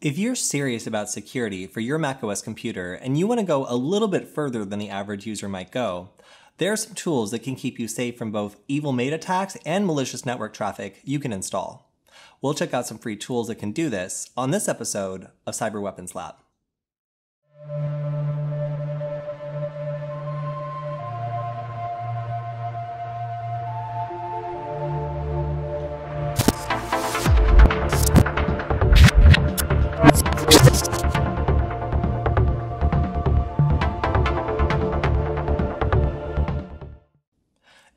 If you're serious about security for your macOS computer and you want to go a little bit further than the average user might go, there are some tools that can keep you safe from both Evil Maid attacks and malicious network traffic you can install. We'll check out some free tools that can do this on this episode of Cyber Weapons Lab.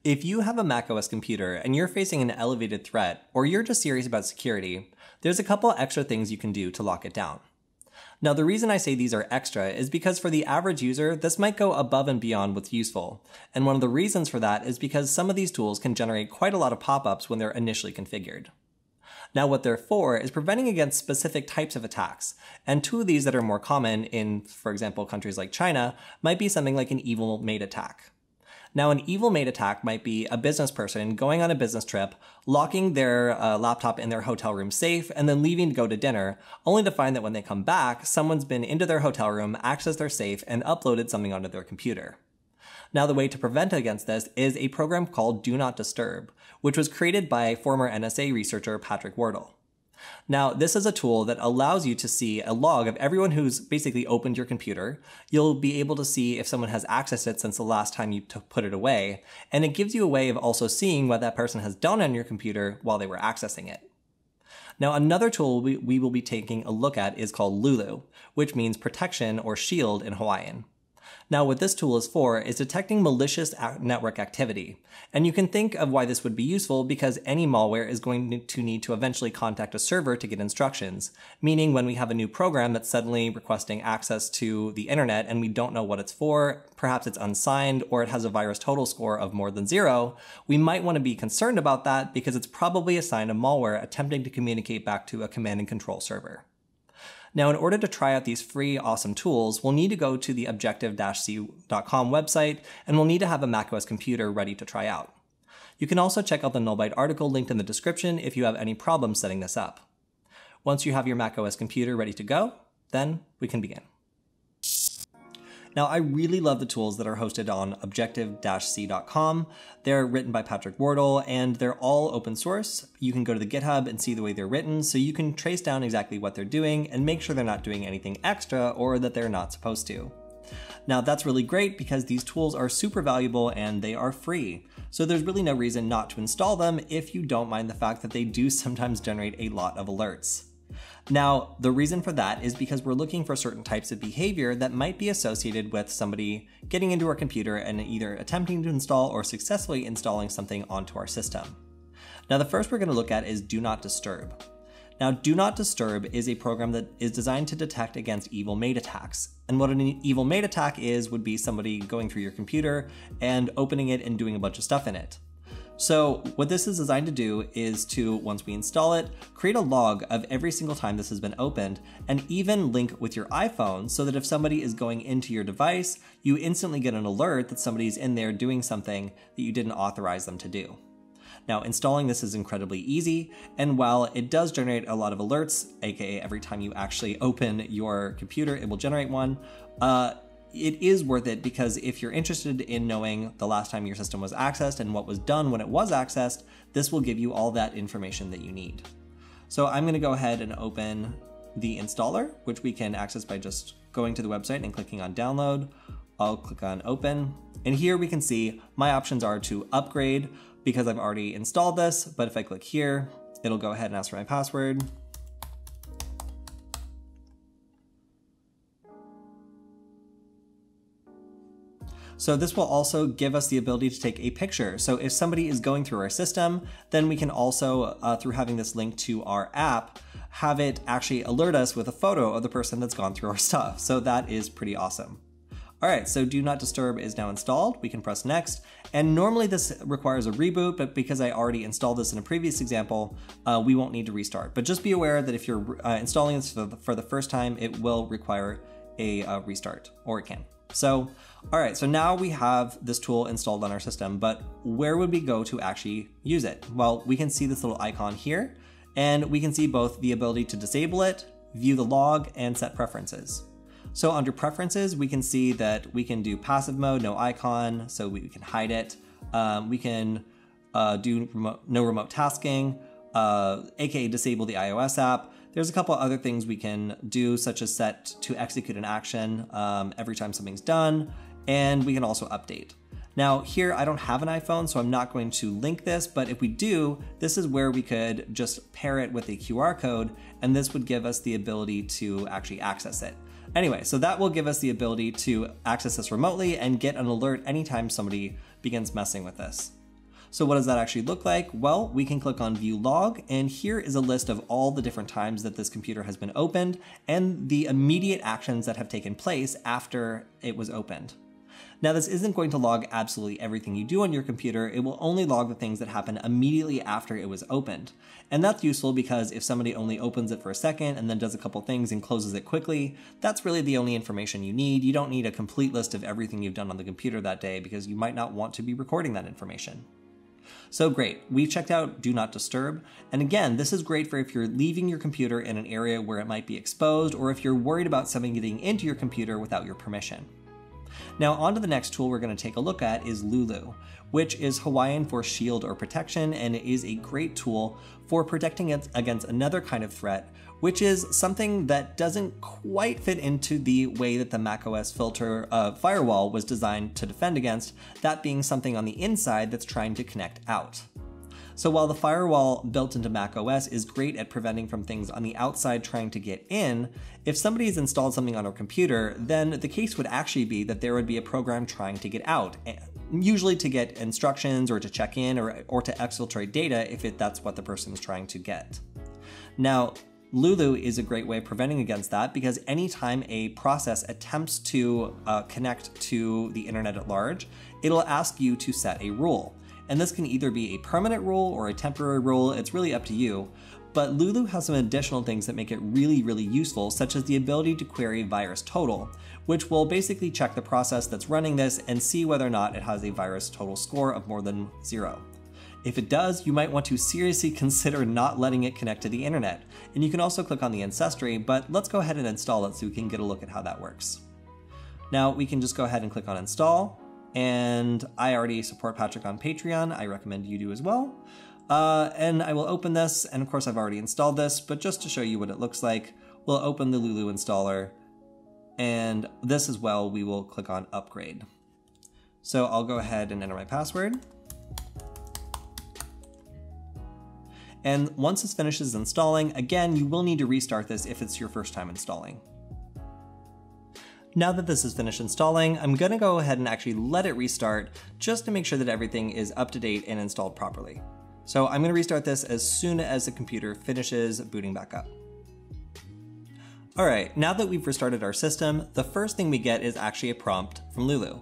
If you have a macOS computer and you're facing an elevated threat, or you're just serious about security, there's a couple extra things you can do to lock it down. Now, the reason I say these are extra is because for the average user, this might go above and beyond what's useful. And one of the reasons for that is because some of these tools can generate quite a lot of pop-ups when they're initially configured. Now, what they're for is preventing against specific types of attacks. And two of these that are more common in, for example, countries like China, might be something like an Evil Maid attack. Now, an Evil Maid attack might be a business person going on a business trip, locking their laptop in their hotel room safe, and then leaving to go to dinner, only to find that when they come back, someone's been into their hotel room, accessed their safe, and uploaded something onto their computer. Now, the way to prevent against this is a program called Do Not Disturb, which was created by former NSA researcher Patrick Wardle. Now, this is a tool that allows you to see a log of everyone who's basically opened your computer. You'll be able to see if someone has accessed it since the last time you put it away, and it gives you a way of also seeing what that person has done on your computer while they were accessing it. Now, another tool we will be taking a look at is called Lulu, which means protection or shield in Hawaiian. Now, what this tool is for is detecting malicious network activity. And you can think of why this would be useful because any malware is going to need to eventually contact a server to get instructions, meaning when we have a new program that's suddenly requesting access to the internet and we don't know what it's for, perhaps it's unsigned or it has a VirusTotal score of more than 0, we might want to be concerned about that because it's probably a sign of malware attempting to communicate back to a command and control server. Now, in order to try out these free, awesome tools, we'll need to go to the Objective-See.com website, and we'll need to have a macOS computer ready to try out. You can also check out the Null Byte article linked in the description if you have any problems setting this up. Once you have your macOS computer ready to go, then we can begin. Now, I really love the tools that are hosted on Objective-See.com. They're written by Patrick Wardle, and they're all open source. You can go to the GitHub and see the way they're written, so you can trace down exactly what they're doing and make sure they're not doing anything extra or that they're not supposed to. Now, that's really great because these tools are super valuable and they are free. So there's really no reason not to install them if you don't mind the fact that they do sometimes generate a lot of alerts. Now, the reason for that is because we're looking for certain types of behavior that might be associated with somebody getting into our computer and either attempting to install or successfully installing something onto our system. Now, the first we're going to look at is Do Not Disturb. Now, Do Not Disturb is a program that is designed to detect against Evil Maid attacks. And what an Evil Maid attack is would be somebody going through your computer and opening it and doing a bunch of stuff in it. So what this is designed to do is to, once we install it, create a log of every single time this has been opened and even link with your iPhone so that if somebody is going into your device, you instantly get an alert that somebody's in there doing something that you didn't authorize them to do. Now, installing this is incredibly easy, and while it does generate a lot of alerts, aka every time you actually open your computer, it will generate one, it is worth it because if you're interested in knowing the last time your system was accessed and what was done when it was accessed, this will give you all that information that you need. So I'm going to go ahead and open the installer, which we can access by just going to the website and clicking on download. I'll click on open. And here we can see my options are to upgrade because I've already installed this. But if I click here, it'll go ahead and ask for my password. So this will also give us the ability to take a picture. So if somebody is going through our system, then we can also, through having this link to our app, have it actually alert us with a photo of the person that's gone through our stuff. So that is pretty awesome. All right, so Do Not Disturb is now installed. We can press next. And normally this requires a reboot, but because I already installed this in a previous example, we won't need to restart. But just be aware that if you're installing this for the first time, it will require a restart, or it can. So, all right, so now we have this tool installed on our system, but where would we go to actually use it? Well, we can see this little icon here, and we can see both the ability to disable it, view the log, and set preferences. So under preferences, we can see that we can do passive mode, no icon, so we can hide it. We can do no remote tasking, aka disable the iOS app. There's a couple other things we can do, such as set to execute an action every time something's done, and we can also update. Now here, I don't have an iPhone, so I'm not going to link this, but if we do, this is where we could just pair it with a QR code, and this would give us the ability to actually access it. Anyway, so that will give us the ability to access this remotely and get an alert anytime somebody begins messing with this. So what does that actually look like? Well, we can click on View Log, and here is a list of all the different times that this computer has been opened and the immediate actions that have taken place after it was opened. Now, this isn't going to log absolutely everything you do on your computer. It will only log the things that happen immediately after it was opened. And that's useful because if somebody only opens it for a second and then does a couple things and closes it quickly, that's really the only information you need. You don't need a complete list of everything you've done on the computer that day because you might not want to be recording that information. So great, we checked out Do Not Disturb. And again, this is great for if you're leaving your computer in an area where it might be exposed or if you're worried about something getting into your computer without your permission. Now on to the next tool we're going to take a look at is Lulu, which is Hawaiian for shield or protection, and it is a great tool for protecting it against another kind of threat, which is something that doesn't quite fit into the way that the macOS filter firewall was designed to defend against, that being something on the inside that's trying to connect out. So while the firewall built into macOS is great at preventing from things on the outside trying to get in, if somebody has installed something on our computer, then the case would actually be that there would be a program trying to get out, usually to get instructions or to check in or to exfiltrate data if that's what the person is trying to get. Now, Lulu is a great way of preventing against that because anytime a process attempts to connect to the internet at large, it'll ask you to set a rule. And this can either be a permanent rule or a temporary rule, it's really up to you. But Lulu has some additional things that make it really, really useful, such as the ability to query VirusTotal, which will basically check the process that's running this and see whether or not it has a VirusTotal score of more than 0. If it does, you might want to seriously consider not letting it connect to the internet. And you can also click on the ancestry, but let's go ahead and install it so we can get a look at how that works. Now we can just go ahead and click on install. And I already support Patrick on Patreon. I recommend you do as well. And I will open this, and of course I've already installed this, but just to show you what it looks like, we'll open the Lulu installer, and this as well, we will click on upgrade. So I'll go ahead and enter my password. And once this finishes installing, again, you will need to restart this if it's your first time installing. Now that this is finished installing, I'm gonna go ahead and actually let it restart just to make sure that everything is up to date and installed properly. So I'm gonna restart this as soon as the computer finishes booting back up. All right, now that we've restarted our system, the first thing we get is actually a prompt from Lulu.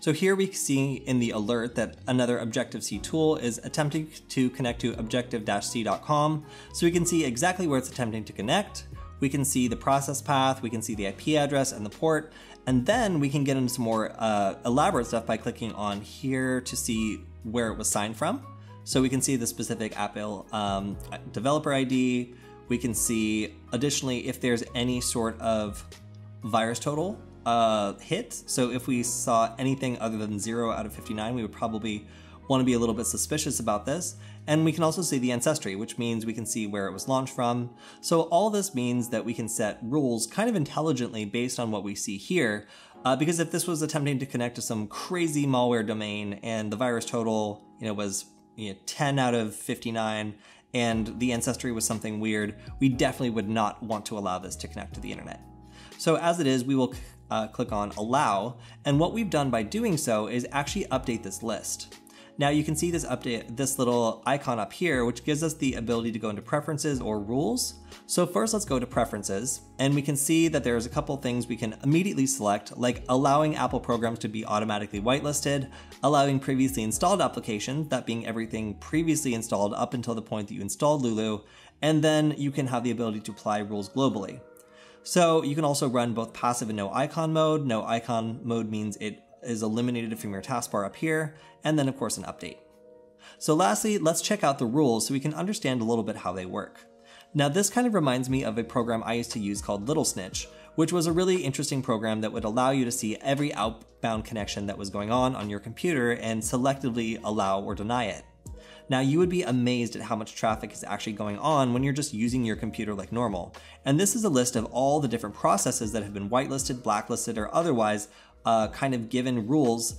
So here we see in the alert that another Objective-C tool is attempting to connect to objective-c.com. So we can see exactly where it's attempting to connect. We can see the process path, we can see the IP address and the port, and then we can get into some more elaborate stuff by clicking on here to see where it was signed from. So we can see the specific Apple developer ID. We can see additionally if there's any sort of VirusTotal hit. So if we saw anything other than 0 out of 59, we would probably want to be a little bit suspicious about this. And we can also see the ancestry, which means we can see where it was launched from. So all this means that we can set rules kind of intelligently based on what we see here, because if this was attempting to connect to some crazy malware domain and the VirusTotal, was 10 out of 59 and the ancestry was something weird, we definitely would not want to allow this to connect to the internet. So as it is, we will click on allow. And what we've done by doing so is actually update this list. Now you can see this little icon up here, which gives us the ability to go into preferences or rules. So first let's go to preferences, and we can see that there's a couple things we can immediately select, like allowing Apple programs to be automatically whitelisted, allowing previously installed applications, that being everything previously installed up until the point that you installed Lulu, and then you can have the ability to apply rules globally. So you can also run both passive and no icon mode. No icon mode means it is eliminated from your taskbar up here, and then of course an update. So lastly, let's check out the rules so we can understand a little bit how they work. Now this kind of reminds me of a program I used to use called Little Snitch, which was a really interesting program that would allow you to see every outbound connection that was going on your computer and selectively allow or deny it. Now you would be amazed at how much traffic is actually going on when you're just using your computer like normal. And this is a list of all the different processes that have been whitelisted, blacklisted, or otherwise kind of given rules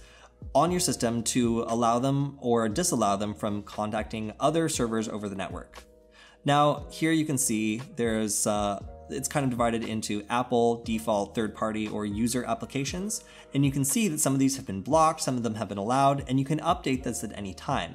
on your system to allow them or disallow them from contacting other servers over the network. Now here you can see there's it's kind of divided into Apple, default, third-party, or user applications. And you can see that some of these have been blocked, some of them have been allowed, and you can update this at any time.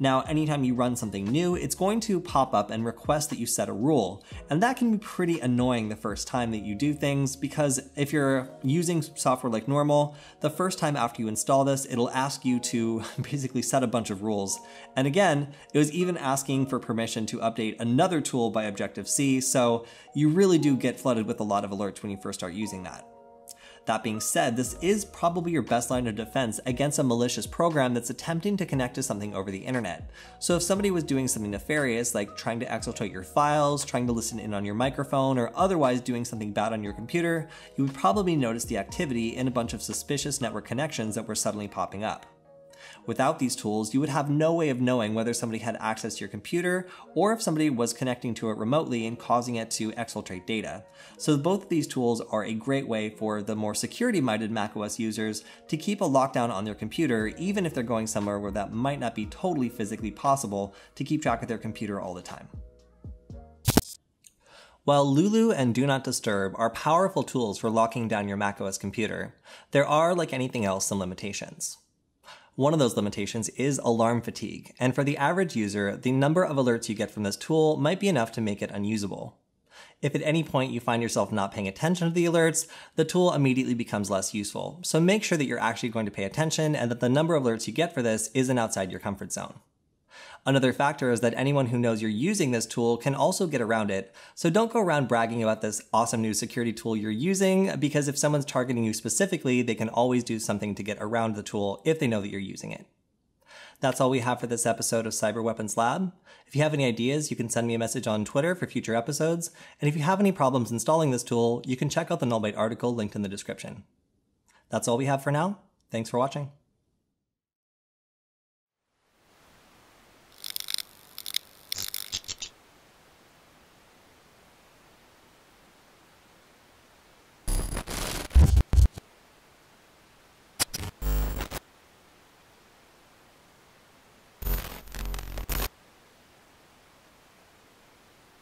Now, anytime you run something new, it's going to pop up and request that you set a rule. And that can be pretty annoying the first time that you do things, because if you're using software like normal, the first time after you install this, it'll ask you to basically set a bunch of rules. And again, it was even asking for permission to update another tool by Objective-C, so you really do get flooded with a lot of alerts when you first start using that. That being said, this is probably your best line of defense against a malicious program that's attempting to connect to something over the internet. So if somebody was doing something nefarious, like trying to exfiltrate your files, trying to listen in on your microphone, or otherwise doing something bad on your computer, you would probably notice the activity in a bunch of suspicious network connections that were suddenly popping up. Without these tools, you would have no way of knowing whether somebody had access to your computer or if somebody was connecting to it remotely and causing it to exfiltrate data. So both of these tools are a great way for the more security-minded macOS users to keep a lockdown on their computer, even if they're going somewhere where that might not be totally physically possible to keep track of their computer all the time. While Lulu and Do Not Disturb are powerful tools for locking down your macOS computer, there are, like anything else, some limitations. One of those limitations is alarm fatigue, and for the average user, the number of alerts you get from this tool might be enough to make it unusable. If at any point you find yourself not paying attention to the alerts, the tool immediately becomes less useful, so make sure that you're actually going to pay attention and that the number of alerts you get for this isn't outside your comfort zone. Another factor is that anyone who knows you're using this tool can also get around it, so don't go around bragging about this awesome new security tool you're using, because if someone's targeting you specifically, they can always do something to get around the tool if they know that you're using it. That's all we have for this episode of Cyber Weapons Lab. If you have any ideas, you can send me a message on Twitter for future episodes, and if you have any problems installing this tool, you can check out the Null Byte article linked in the description. That's all we have for now. Thanks for watching.